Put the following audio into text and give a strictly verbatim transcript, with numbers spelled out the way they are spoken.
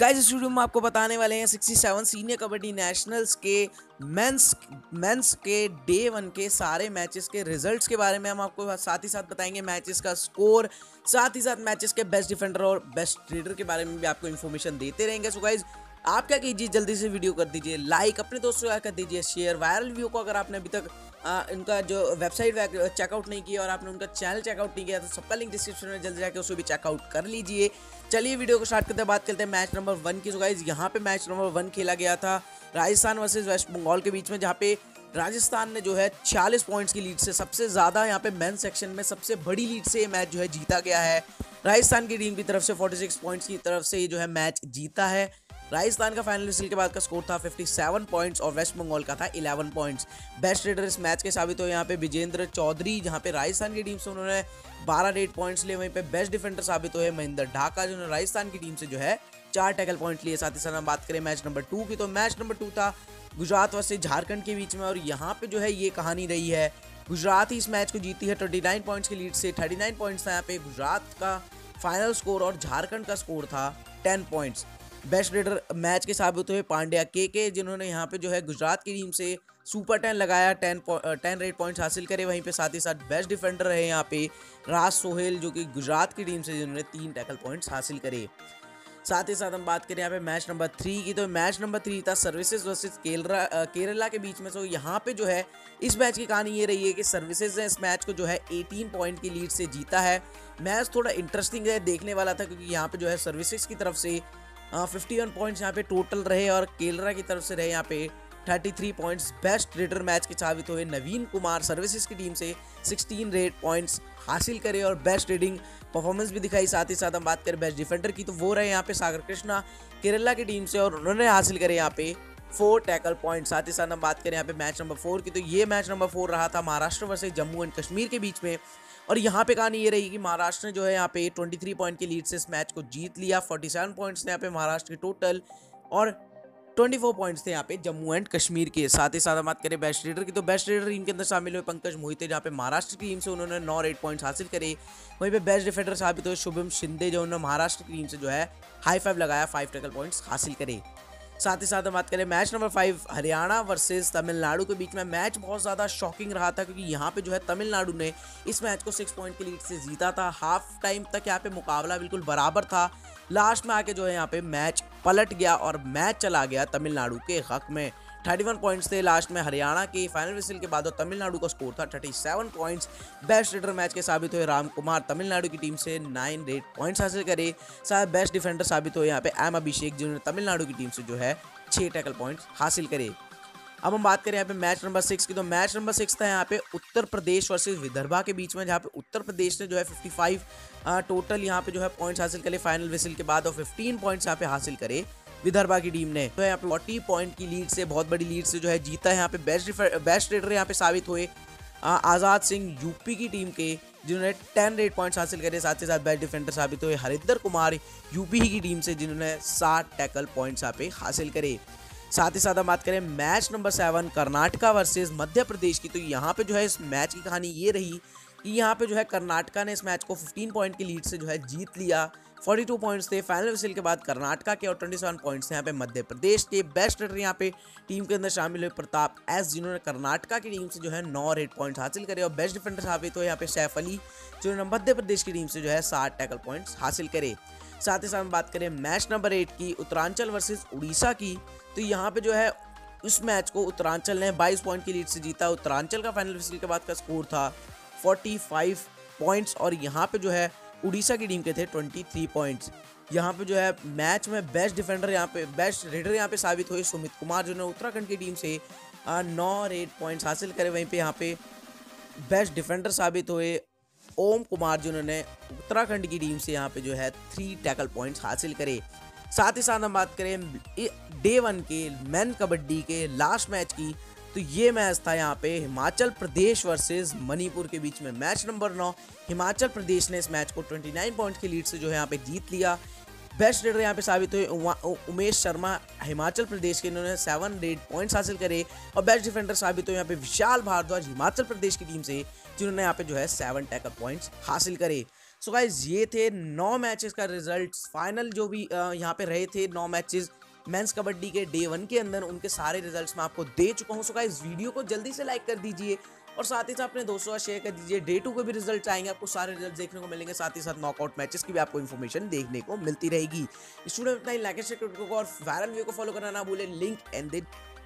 Guys इस video में आपको बताने वाले हैं सड़सठ सीनियर कबड्डी नेशनल्स के मेंस मेंस के डे वन के सारे मैचेस के रिजल्ट्स के बारे में। हम आपको साथ ही साथ बताएंगे मैचेस का स्कोर, साथ ही साथ मैचेस के बेस्ट डिफेंडर और बेस्ट ट्रेडर के बारे में भी आपको इन्फॉर्मेशन देते रहेंगे। सो गाइस आप क्या कीजिए, जल्दी से वीडियो कर दीजिए लाइक, अपने दोस्तों कर दीजिए शेयर। वायरल वीडियो को अगर आपने अभी तक आ, इनका जो वेबसाइट चेकआउट नहीं किया और आपने उनका चैनल चेकआउट नहीं किया तो सबका लिंक डिस्क्रिप्शन में जल्दी जाकर उसको भी चेकआउट कर लीजिए। चलिए वीडियो को स्टार्ट करते हैं, बात करते हैं मैच नंबर वन की। सो गाइस यहाँ पे मैच नंबर वन खेला गया था राजस्थान वर्सेज वेस्ट बंगाल के बीच में, जहाँ पे राजस्थान ने जो है छियालीस पॉइंट्स की लीड से सबसे ज़्यादा यहाँ पे मेन सेक्शन में सबसे बड़ी लीड से ये मैच जो है जीता गया है। राजस्थान की टीम की तरफ से छियालीस पॉइंट्स की तरफ से ये जो है मैच जीता है। राजस्थान का फाइनल विसल के बाद का स्कोर था सत्तावन पॉइंट्स और वेस्ट बंगाल का था ग्यारह पॉइंट्स। बेस्ट रेडर इस मैच के साबित हो यहाँ पे विजेंद्र चौधरी, जहाँ पे राजस्थान की टीम से उन्होंने बारह रेड पॉइंट्स लिए। वहीं पे बेस्ट डिफेंडर साबित हुए महेंद्र ढाका, जिन्होंने राजस्थान की टीम से जो है चार टैकल पॉइंट लिए। साथ ही साथ हम बात करें मैच नंबर टू की, तो मैच नंबर टू था गुजरात वर्सेज झारखंड के बीच में और यहाँ पे जो है ये कहानी रही है। गुजरात ही इस मैच को जीती है उनतालीस पॉइंट्स की लीड से। उनतालीस पॉइंट्स था यहाँ पे गुजरात का फाइनल स्कोर और झारखंड का स्कोर था दस पॉइंट्स। बेस्ट रेडर मैच के साबित हुए पांड्या के के जिन्होंने यहाँ पे जो है गुजरात की टीम से सुपर टेन लगाया, टेन टेन रेड पॉइंट्स हासिल करे। वहीं पे साथ ही साथ बेस्ट डिफेंडर रहे यहाँ पे राज सोहेल, जो कि गुजरात की टीम से जिन्होंने तीन टैकल पॉइंट्स हासिल करे। साथ ही साथ हम बात करें यहाँ पे मैच नंबर थ्री की, तो मैच नंबर थ्री था सर्विसेज वर्सेज केरला केरला के बीच में। सो यहाँ पे जो है इस मैच की कहानी ये रही है कि सर्विसेज ने इस मैच को जो है अठारह पॉइंट की लीड से जीता है। मैच थोड़ा इंटरेस्टिंग है, देखने वाला था, क्योंकि यहाँ पे जो है सर्विसेज की तरफ से इक्यावन पॉइंट्स यहाँ पे टोटल रहे और केरला की तरफ से रहे यहाँ पे तैंतीस पॉइंट्स। बेस्ट रेडर मैच के साबित हुए नवीन कुमार, सर्विसेज की टीम से सोलह रेड पॉइंट्स हासिल करे और बेस्ट रेडिंग परफॉर्मेंस भी दिखाई। साथ ही साथ हम बात करें बेस्ट डिफेंडर की, तो वो रहे यहाँ पे सागर कृष्णा केरला की टीम से और उन्होंने हासिल करे यहाँ पे फोर टैकल पॉइंट। साथ ही साथ हम बात करें यहाँ पे मैच नंबर फोर की, तो ये मैच नंबर फोर रहा था महाराष्ट्र वर्सेज जम्मू एंड कश्मीर के बीच में और यहाँ पे कहानी ये रही कि महाराष्ट्र ने जो है यहाँ पे तेईस पॉइंट की लीड से इस मैच को जीत लिया। सैंतालीस पॉइंट्स थे यहाँ पे महाराष्ट्र के टोटल और चौबीस पॉइंट्स थे यहाँ पे जम्मू एंड कश्मीर के। साथ ही साथ बात करें बेस्ट रेडर की, तो बेस्ट रेडर टीम के अंदर शामिल हुए पंकज मोहिते, जहाँ पे महाराष्ट्र की टीम से उन्होंने नौ रेड पॉइंट्स हासिल करे। वहीं पे बेस्ट डिफेंडर साबित हुए शुभम शिंदे, जो उन्होंने महाराष्ट्र की टीम से जो है हाई फाइव लगाया, फाइव टैकल पॉइंट्स हासिल करे। साथ ही साथ हम बात करें match number five Haryana versus Tamil Nadu के बीच में। मैच बहुत ज़्यादा शॉकिंग रहा था क्योंकि यहाँ पे जो है तमिलनाडु ने इस मैच को सिक्स पॉइंट की लीड से जीता था। हाफ टाइम तक यहाँ पे मुकाबला बिल्कुल बराबर था, लास्ट में आके जो है यहाँ पे मैच पलट गया और मैच चला गया तमिलनाडु के हक में। इकतीस पॉइंट्स थे लास्ट में हरियाणा के फाइनल विसल के बाद और तमिलनाडु का स्कोर था सैंतीस पॉइंट्स। बेस्ट रेडर मैच के साबित हुए राम कुमार, तमिलनाडु की टीम से नाइन रेड पॉइंट्स हासिल करे। साथ बेस्ट डिफेंडर साबित हुए यहाँ पे एम अभिषेक, जिन्होंने तमिलनाडु की टीम से जो है छः टैकल पॉइंट्स हासिल करे। अब हम बात करें यहाँ पे मैच नंबर सिक्स की, तो मैच नंबर सिक्स था यहाँ पे उत्तर प्रदेश वर्सेस विदर्भा के बीच में, जहाँ पे उत्तर प्रदेश ने जो है पचपन टोटल यहाँ पे जो है पॉइंट्स हासिल करे फाइनल विसल के बाद और पंद्रह पॉइंट्स यहाँ पे हासिल करे विदर्भा की टीम ने। तो यहाँ पे चालीस पॉइंट की लीड से, बहुत बड़ी लीड से जो है जीता है। यहाँ पे बेस्ट बेस्ट रेडर यहाँ पे साबित हुए आज़ाद सिंह यूपी की टीम के, जिन्होंने दस रेड पॉइंट्स हासिल करे। साथ ही साथ बेस्ट डिफेंडर साबित हुए हरिंदर कुमार यूपी की टीम से, जिन्होंने सात टैकल पॉइंट्स यहाँ पे हासिल करे। साथ ही साथ हम बात करें match number seven Karnataka versus Madhya Pradesh की, तो यहाँ पे जो है इस मैच की कहानी ये रही कि यहाँ पे जो है कर्नाटका ने इस मैच को पंद्रह पॉइंट की लीड से जो है जीत लिया। बयालीस पॉइंट्स थे फाइनल विसल के बाद कर्नाटका के और सत्ताईस पॉइंट्स थे यहाँ पे मध्य प्रदेश के। बेस्ट रेडर यहाँ पे टीम के अंदर शामिल हुए प्रताप एस, जिन्होंने कर्नाटका की टीम से जो है नौ रेड पॉइंट्स हासिल करे और बेस्ट डिफेंडर साबित हुए यहाँ पे सैफ अली, जिन्होंने मध्य प्रदेश की टीम से जो है सात टैकल पॉइंट्स हासिल करे। साथ ही साथ बात करें मैच नंबर एट की, उत्तरांचल वर्सेज उड़ीसा की, तो यहाँ पे जो है उस मैच को उत्तरांचल ने बाईस पॉइंट की लीड से जीता। उत्तरांचल का फाइनल विसल के बाद का स्कोर था पैंतालीस पॉइंट्स और यहाँ पे जो है उड़ीसा की टीम के थे तेईस पॉइंट्स। यहाँ पे जो है मैच में बेस्ट डिफेंडर यहाँ पे बेस्ट रेडर यहाँ पे साबित हुए सुमित कुमार, जिन्होंने उत्तराखंड की टीम से नौ रेड पॉइंट्स हासिल करे। वहीं पे यहाँ पे बेस्ट डिफेंडर साबित हुए ओम कुमार, जिन्होंने उत्तराखंड की टीम से यहाँ पे जो है थ्री टैकल पॉइंट्स हासिल करे। साथ ही साथ हम बात करें डे वन के मेन कबड्डी के लास्ट मैच की, तो ये मैच था यहाँ पे हिमाचल प्रदेश वर्सेस मणिपुर के बीच में। मैच नंबर नौ हिमाचल प्रदेश ने इस मैच को उनतीस पॉइंट की लीड से जो है यहाँ पे जीत लिया। बेस्ट रेडर यहाँ पे साबित हुए उमेश शर्मा हिमाचल प्रदेश के, इन्होंने सेवन रेड पॉइंट्स हासिल करे और बेस्ट डिफेंडर साबित हुए यहाँ पे विशाल भारद्वाज हिमाचल प्रदेश की टीम से, जिन्होंने यहाँ पे जो है सेवन टैकल पॉइंट्स हासिल करे। सो गाइज ये थे नौ मैचेस का रिजल्ट, फाइनल जो भी यहाँ पे रहे थे नौ मैचेस मेंस कबड्डी के डे वन के अंदर, उनके सारे रिजल्ट्स मैं आपको दे चुका हूँ। सो गाइज वीडियो को जल्दी से लाइक कर दीजिए और साथ ही साथ अपने दोस्तों का शेयर कर दीजिए। डे टू के भी रिजल्ट आएंगे, आपको सारे रिजल्ट देखने को मिलेंगे, साथ ही साथ नॉकआउट मैचेस की भी आपको इन्फॉर्मेशन देखने को मिलती रहेगी। स्टूडेंट, इतना ही लाइक शेयर और वायरल वीडियो को फॉलो करना ना भूलें। Link and